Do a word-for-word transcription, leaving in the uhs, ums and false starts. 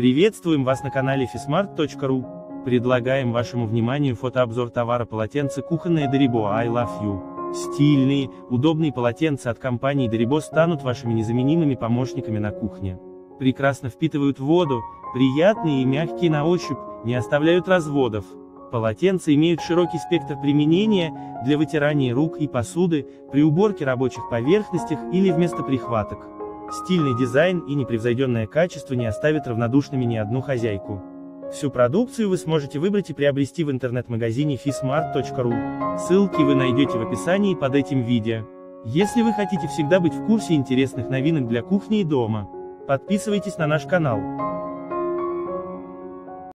Приветствуем вас на канале фисмарт точка ру. Предлагаем вашему вниманию фотообзор товара полотенца кухонное Daribo I Love You. Стильные, удобные полотенца от компании Daribo станут вашими незаменимыми помощниками на кухне. Прекрасно впитывают воду, приятные и мягкие на ощупь, не оставляют разводов. Полотенца имеют широкий спектр применения, для вытирания рук и посуды, при уборке рабочих поверхностях или вместо прихваток. Стильный дизайн и непревзойденное качество не оставят равнодушными ни одну хозяйку. Всю продукцию вы сможете выбрать и приобрести в интернет-магазине фисмарт точка ру. Ссылки вы найдете в описании под этим видео. Если вы хотите всегда быть в курсе интересных новинок для кухни и дома, подписывайтесь на наш канал.